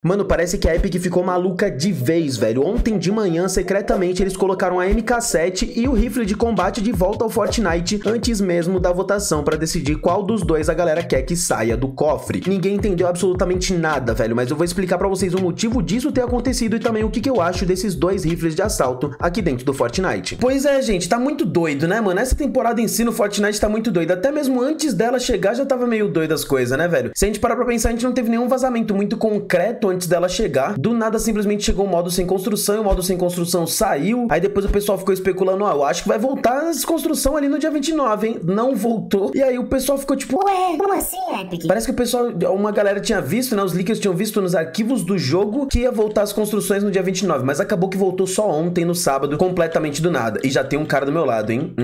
Mano, parece que a Epic ficou maluca de vez, velho. Ontem de manhã, secretamente, eles colocaram a MK-7 e o rifle de combate de volta ao Fortnite antes mesmo da votação pra decidir qual dos dois a galera quer que saia do cofre. Ninguém entendeu absolutamente nada, velho, mas eu vou explicar pra vocês o motivo disso ter acontecido e também o que eu acho desses dois rifles de assalto aqui dentro do Fortnite. Pois é, gente, tá muito doido, né, mano? Essa temporada em si no Fortnite tá muito doida. Até mesmo antes dela chegar já tava meio doida as coisas, né, velho? Se a gente parar pra pensar, a gente não teve nenhum vazamento muito concreto antes dela chegar. Do nada simplesmente chegou o modo sem construção e o modo sem construção saiu. Aí depois o pessoal ficou especulando, ó, eu acho que vai voltar a construção ali no dia 29, hein? Não voltou. E aí o pessoal ficou tipo, ué, como assim, Epic? Parece que o pessoal, uma galera tinha visto, né? Os leakers tinham visto nos arquivos do jogo que ia voltar as construções no dia 29, mas acabou que voltou só ontem, no sábado, completamente do nada. E já tem um cara do meu lado, hein?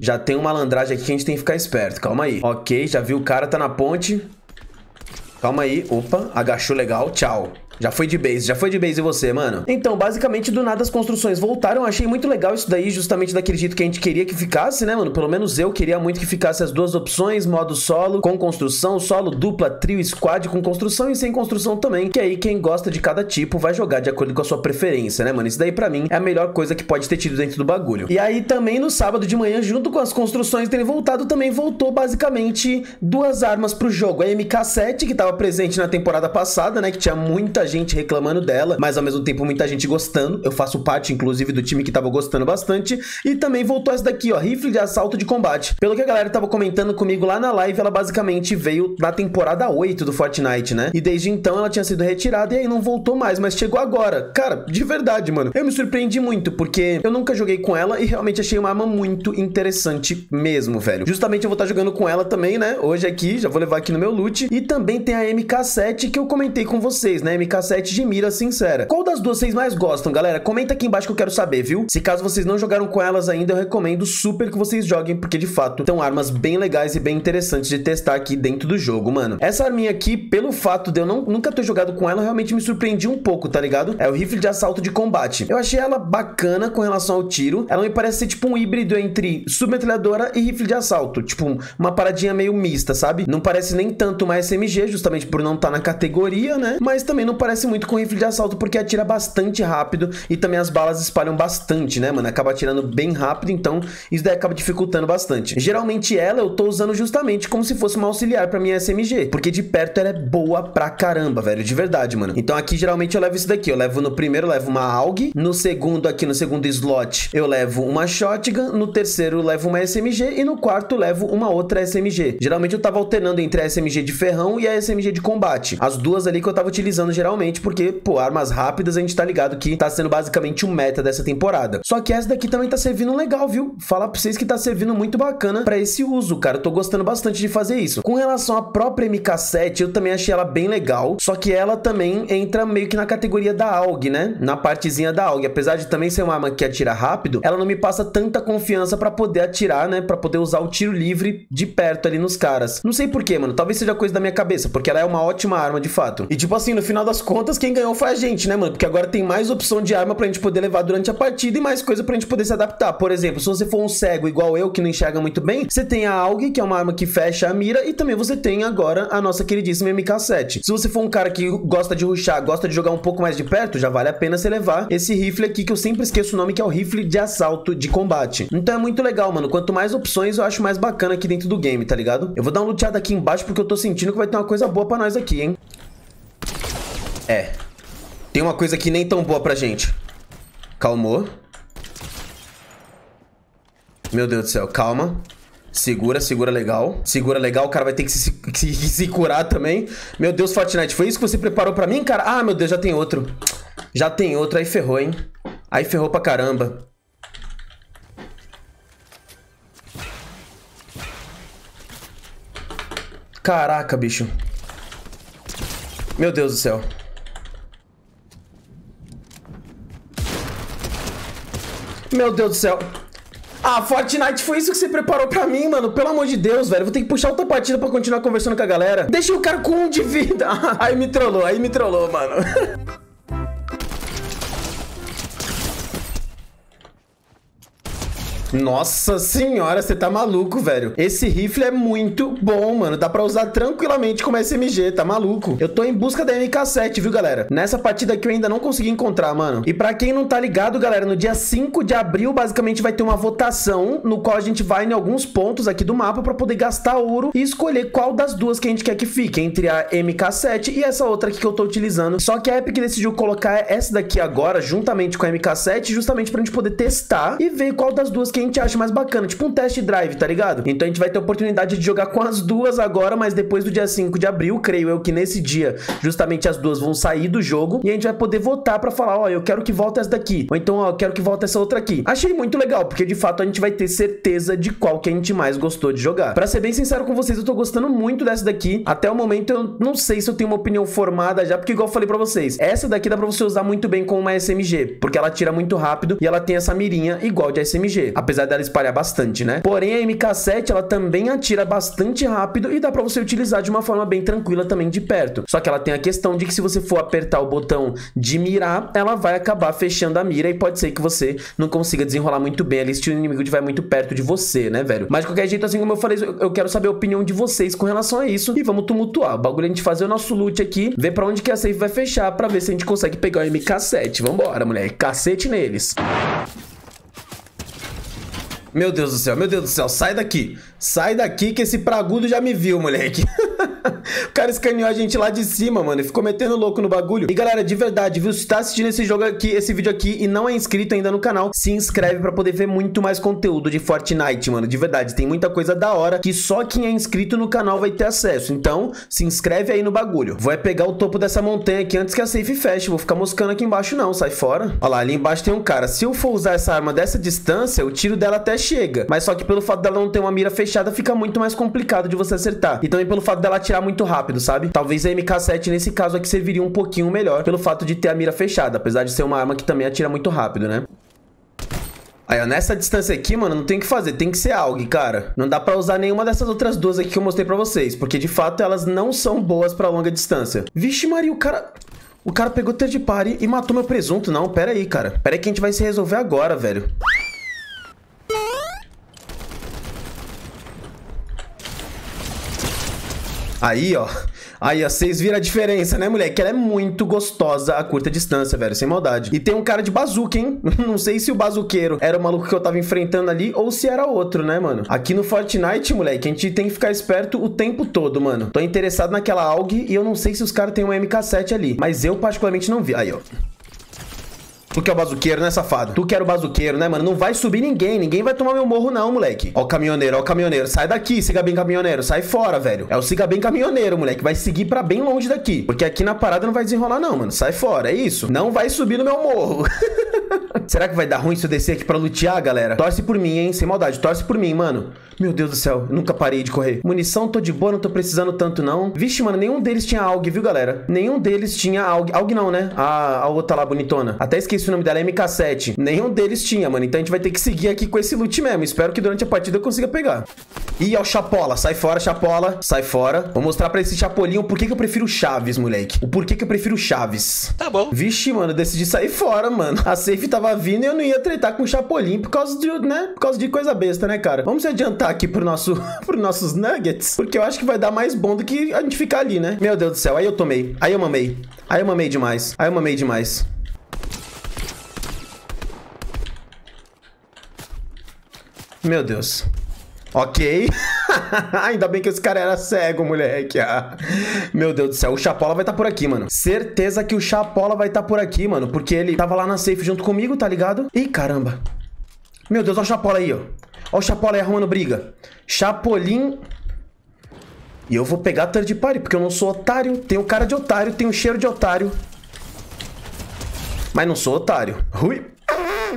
Já tem uma malandragem aqui que a gente tem que ficar esperto. Calma aí. Ok, já viu o cara, tá na ponte. Calma aí, opa, agachou legal, tchau. Já foi de base e você, mano? Então, basicamente, do nada as construções voltaram. Achei muito legal isso daí, justamente daquele jeito que a gente queria que ficasse, né, mano? Pelo menos eu queria muito que ficasse as duas opções, modo solo com construção, solo, dupla, trio, squad com construção e sem construção também, que aí quem gosta de cada tipo vai jogar de acordo com a sua preferência, né, mano? Isso daí pra mim é a melhor coisa que pode ter tido dentro do bagulho. E aí também no sábado de manhã, junto com as construções terem voltado, também voltou basicamente duas armas pro jogo. A MK-7, que tava presente na temporada passada, né, que tinha muita gente reclamando dela, mas ao mesmo tempo muita gente gostando. Eu faço parte, inclusive, do time que tava gostando bastante. E também voltou essa daqui, ó, rifle de assalto de combate. Pelo que a galera tava comentando comigo lá na live, ela basicamente veio na temporada 8 do Fortnite, né? E desde então ela tinha sido retirada e aí não voltou mais, mas chegou agora. Cara, de verdade, mano, eu me surpreendi muito, porque eu nunca joguei com ela e realmente achei uma arma muito interessante mesmo, velho. Justamente eu vou estar jogando com ela também, né? Hoje aqui, já vou levar aqui no meu loot. E também tem a MK7 que eu comentei com vocês, né? MK7 de mira sincera. Qual das duas vocês mais gostam, galera? Comenta aqui embaixo que eu quero saber, viu? Se caso vocês não jogaram com elas ainda, eu recomendo super que vocês joguem, porque de fato são armas bem legais e bem interessantes de testar aqui dentro do jogo, mano. Essa arminha aqui, pelo fato de eu nunca ter jogado com ela, realmente me surpreendi um pouco, tá ligado? É o rifle de assalto de combate. Eu achei ela bacana com relação ao tiro. Ela me parece ser tipo um híbrido entre submetralhadora e rifle de assalto. Tipo, uma paradinha meio mista, sabe? Não parece nem tanto uma SMG, justamente por não estar na categoria, né? Mas também não parece muito com rifle de assalto, porque atira bastante rápido e também as balas espalham bastante, né, mano? Acaba atirando bem rápido, então isso daí acaba dificultando bastante. Geralmente ela eu tô usando justamente como se fosse uma auxiliar pra minha SMG, porque de perto ela é boa pra caramba, velho, de verdade, mano. Então aqui geralmente eu levo isso daqui, eu levo no primeiro, eu levo uma AUG, no segundo aqui, no segundo slot, eu levo uma shotgun, no terceiro eu levo uma SMG e no quarto eu levo uma outra SMG. Geralmente eu tava alternando entre a SMG de ferrão e a SMG de combate, as duas ali que eu tava utilizando geralmente, porque, pô, armas rápidas a gente tá ligado que tá sendo basicamente o meta dessa temporada. Só que essa daqui também tá servindo legal, viu? Falar pra vocês que tá servindo muito bacana pra esse uso, cara. Eu tô gostando bastante de fazer isso. Com relação à própria MK7, eu também achei ela bem legal, só que ela também entra meio que na categoria da AUG, né? Na partezinha da AUG. Apesar de também ser uma arma que atira rápido, ela não me passa tanta confiança pra poder atirar, né? Pra poder usar o tiro livre de perto ali nos caras. Não sei porquê, mano. Talvez seja coisa da minha cabeça, porque ela é uma ótima arma de fato. E tipo assim, no final das contas, quem ganhou foi a gente, né, mano? Porque agora tem mais opção de arma pra gente poder levar durante a partida e mais coisa pra gente poder se adaptar. Por exemplo, se você for um cego igual eu, que não enxerga muito bem, você tem a AUG, que é uma arma que fecha a mira, e também você tem agora a nossa queridíssima MK7. Se você for um cara que gosta de rushar, gosta de jogar um pouco mais de perto, já vale a pena você levar esse rifle aqui, que eu sempre esqueço o nome, que é o rifle de assalto de combate. Então é muito legal, mano. Quanto mais opções, eu acho mais bacana aqui dentro do game, tá ligado? Eu vou dar um looteado aqui embaixo, porque eu tô sentindo que vai ter uma coisa boa pra nós aqui, hein? É, tem uma coisa aqui nem tão boa pra gente. Calmou. Meu Deus do céu, calma. Segura, segura legal. Segura legal, o cara vai ter que se curar também. Meu Deus, Fortnite, foi isso que você preparou pra mim, cara? Ah, meu Deus, já tem outro. Já tem outro, aí ferrou, hein? Aí ferrou pra caramba. Caraca, bicho. Meu Deus do céu. Meu Deus do céu. Ah, Fortnite, foi isso que você preparou pra mim, mano? Pelo amor de Deus, velho. Vou ter que puxar outra partida pra continuar conversando com a galera. Deixa o cara com um de vida. Aí me trollou, mano. Nossa senhora, você tá maluco, velho. Esse rifle é muito bom, mano. Dá pra usar tranquilamente como SMG, tá maluco. Eu tô em busca da MK-7, viu, galera? Nessa partida aqui eu ainda não consegui encontrar, mano. E pra quem não tá ligado, galera, no dia 5 de abril, basicamente, vai ter uma votação no qual a gente vai em alguns pontos aqui do mapa pra poder gastar ouro e escolher qual das duas que a gente quer que fique, entre a MK-7 e essa outra aqui que eu tô utilizando. Só que a Epic decidiu colocar essa daqui agora, juntamente com a MK-7, justamente pra gente poder testar e ver qual das duas que a gente acha mais bacana, tipo um test drive, tá ligado? Então a gente vai ter a oportunidade de jogar com as duas agora, mas depois do dia 5 de abril, creio eu que nesse dia, justamente as duas vão sair do jogo e a gente vai poder votar pra falar, ó, eu quero que volte essa daqui, ou então, ó, eu quero que volte essa outra aqui. Achei muito legal, porque de fato a gente vai ter certeza de qual que a gente mais gostou de jogar. Pra ser bem sincero com vocês, eu tô gostando muito dessa daqui. Até o momento eu não sei se eu tenho uma opinião formada já, porque igual eu falei pra vocês, essa daqui dá pra você usar muito bem com uma SMG, porque ela tira muito rápido e ela tem essa mirinha igual de SMG, apesar dela espalhar bastante, né? Porém, a MK-7, ela também atira bastante rápido e dá pra você utilizar de uma forma bem tranquila também de perto. Só que ela tem a questão de que se você for apertar o botão de mirar, ela vai acabar fechando a mira e pode ser que você não consiga desenrolar muito bem ali se o inimigo estiver muito perto de você, né, velho? Mas de qualquer jeito, assim como eu falei, eu quero saber a opinião de vocês com relação a isso e vamos tumultuar. O bagulho é a gente fazer o nosso loot aqui, ver pra onde que a safe vai fechar pra ver se a gente consegue pegar o MK-7. Vambora, moleque. Cacete neles. Meu Deus do céu, sai daqui. Sai daqui que esse pragudo já me viu, moleque. O cara escaneou a gente lá de cima, mano, e ficou metendo louco no bagulho. E galera, de verdade, viu? Se tá assistindo esse jogo aqui, esse vídeo aqui e não é inscrito ainda no canal, se inscreve pra poder ver muito mais conteúdo de Fortnite, mano. De verdade, tem muita coisa da hora que só quem é inscrito no canal vai ter acesso. Então, se inscreve aí no bagulho. Vou é pegar o topo dessa montanha aqui antes que a safe feche. Vou ficar moscando aqui embaixo não, sai fora. Olha lá, ali embaixo tem um cara. Se eu for usar essa arma dessa distância, o tiro dela até chega. Mas só que pelo fato dela não ter uma mira fechada, fica muito mais complicado de você acertar. E também pelo fato dela atirar muito rápido, sabe? Talvez a MK-7 nesse caso aqui serviria um pouquinho melhor pelo fato de ter a mira fechada, apesar de ser uma arma que também atira muito rápido, né? Aí, ó, nessa distância aqui, mano, não tem o que fazer, tem que ser AUG, cara. Não dá pra usar nenhuma dessas outras duas aqui que eu mostrei pra vocês, porque de fato elas não são boas pra longa distância. Vixe Maria, o cara pegou third party e matou meu presunto. Não, pera aí, cara. Pera aí que a gente vai se resolver agora, velho. Aí, ó. Aí, ó, vocês viram a diferença, né, moleque? Ela é muito gostosa a curta distância, velho, sem maldade. E tem um cara de bazuca, hein? Não sei se o bazuqueiro era o maluco que eu tava enfrentando ali ou se era outro, né, mano? Aqui no Fortnite, moleque, a gente tem que ficar esperto o tempo todo, mano. Tô interessado naquela AUG e eu não sei se os caras têm uma MK-7 ali, mas eu particularmente não vi. Aí, ó. Tu que é o bazuqueiro, né, safado? Tu que era o bazuqueiro, né, mano? Não vai subir ninguém. Ninguém vai tomar meu morro, não, moleque. Ó o caminhoneiro. Sai daqui, siga bem caminhoneiro. Sai fora, velho. É o siga bem caminhoneiro, moleque. Vai seguir pra bem longe daqui. Porque aqui na parada não vai desenrolar, não, mano. Sai fora, é isso. Não vai subir no meu morro. Será que vai dar ruim se eu descer aqui pra lutear, galera? Torce por mim, hein? Sem maldade, torce por mim, mano. Meu Deus do céu, nunca parei de correr. Munição, tô de boa, não tô precisando tanto, não. Vixe, mano, nenhum deles tinha AUG, viu, galera? Nenhum deles tinha AUG. AUG não, né? A outra lá, bonitona. Até esqueci o nome dela, é MK-7. Nenhum deles tinha, mano. Então a gente vai ter que seguir aqui com esse loot mesmo. Espero que durante a partida eu consiga pegar. Ih, ó o Chapola. Sai fora, Chapola. Sai fora. Vou mostrar pra esse Chapolinho o porquê que eu prefiro Chaves, moleque. O porquê que eu prefiro Chaves. Tá bom. Vixe, mano, eu decidi sair fora, mano. A safe tava vindo e eu não ia tretar com o Chapolin por causa de, né? Por causa de coisa besta, né, cara? Vamos se adiantar aqui pro nosso, pros nossos nuggets, porque eu acho que vai dar mais bom do que a gente ficar ali, né? Meu Deus do céu, aí eu tomei, aí eu mamei, aí eu mamei demais, aí eu mamei demais. Meu Deus. Ok. Ainda bem que esse cara era cego, moleque. Ah. Meu Deus do céu, o Chapola vai estar por aqui, mano. Certeza que o Chapola vai estar por aqui, mano, porque ele tava lá na safe junto comigo, tá ligado? Ih, caramba. Meu Deus, olha o Chapola aí, ó. Olha o Chapola aí arrumando briga. Chapolin. E eu vou pegar third party, porque eu não sou otário. Tenho cara de otário, tenho cheiro de otário. Mas não sou otário. Ui.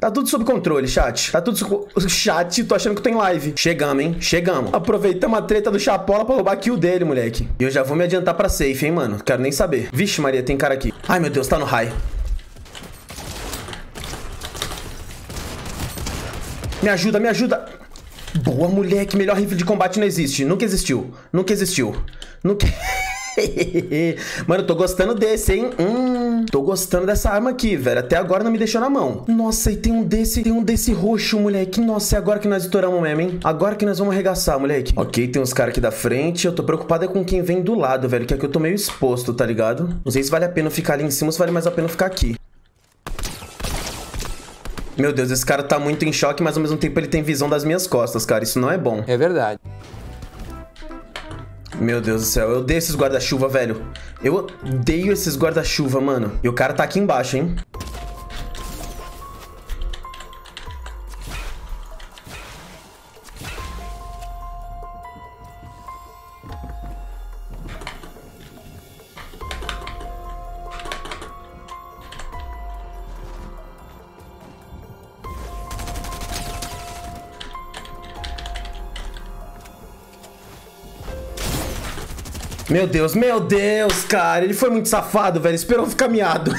Tá tudo sob controle, chat. Tá tudo sob... Chat, tô achando que tô em live. Chegamos, hein? Chegamos. Aproveitamos a treta do Chapola pra roubar a kill dele, moleque. E eu já vou me adiantar pra safe, hein, mano? Quero nem saber. Vixe, Maria, tem cara aqui. Ai, meu Deus, tá no high. Me ajuda, me ajuda. Boa, moleque. Melhor rifle de combate não existe. Nunca existiu. Nunca existiu. Nunca... Mano, eu tô gostando desse, hein? Tô gostando dessa arma aqui, velho. Até agora não me deixou na mão. Nossa, e tem um desse roxo, moleque. Nossa, é agora que nós estouramos mesmo, hein? Agora que nós vamos arregaçar, moleque. Ok, tem uns caras aqui da frente. Eu tô preocupado é com quem vem do lado, velho, que aqui eu tô meio exposto, tá ligado? Não sei se vale a pena ficar ali em cima ou se vale mais a pena ficar aqui. Meu Deus, esse cara tá muito em choque, mas ao mesmo tempo ele tem visão das minhas costas, cara. Isso não é bom. É verdade. Meu Deus do céu, eu odeio esses guarda-chuva, velho. Eu odeio esses guarda-chuva, mano. E o cara tá aqui embaixo, hein? Meu Deus, cara, ele foi muito safado, velho, esperou ficar miado.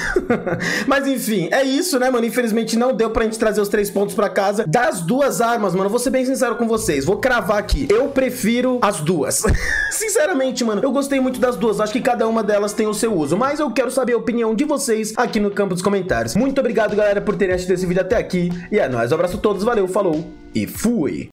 Mas enfim, é isso, né, mano, infelizmente não deu pra gente trazer os 3 pontos pra casa. Das duas armas, mano, eu vou ser bem sincero com vocês, vou cravar aqui, eu prefiro as duas. Sinceramente, mano, eu gostei muito das duas, acho que cada uma delas tem o seu uso, mas eu quero saber a opinião de vocês aqui no campo dos comentários. Muito obrigado, galera, por terem assistido esse vídeo até aqui, e é nóis, um abraço a todos, valeu, falou e fui!